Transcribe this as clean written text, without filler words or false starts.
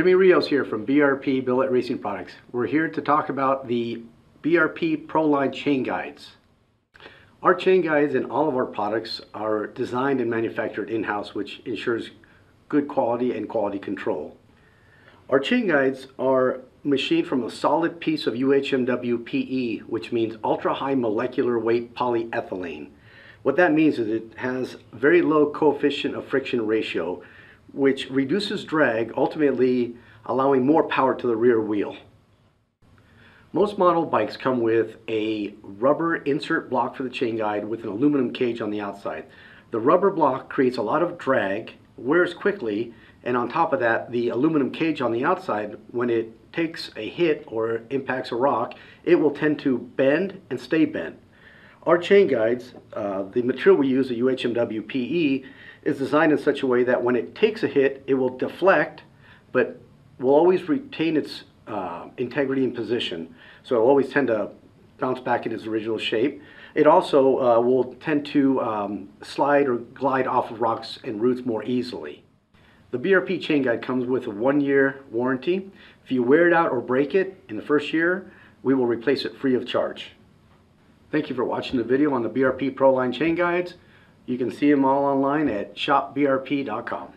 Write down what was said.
Jimmy Rios here from BRP Billet Racing Products. We're here to talk about the BRP Pro-Line Chain Guides. Our chain guides and all of our products are designed and manufactured in-house, which ensures good quality and quality control. Our chain guides are machined from a solid piece of UHMWPE, which means ultra-high molecular weight polyethylene. What that means is it has very low coefficient of friction ratio, which reduces drag, ultimately allowing more power to the rear wheel. Most model bikes come with a rubber insert block for the chain guide with an aluminum cage on the outside. The rubber block creates a lot of drag, wears quickly, and on top of that, the aluminum cage on the outside, when it takes a hit or impacts a rock, it will tend to bend and stay bent. Our chain guides, the material we use, the UHMWPE, is designed in such a way that when it takes a hit, it will deflect, but will always retain its integrity and position. So it'll always tend to bounce back in its original shape. It also will tend to slide or glide off of rocks and roots more easily. The BRP chain guide comes with a 1-year warranty. If you wear it out or break it in the first year, we will replace it free of charge. Thank you for watching the video on the BRP Pro-Line Chain Guides. You can see them all online at shopbrp.com.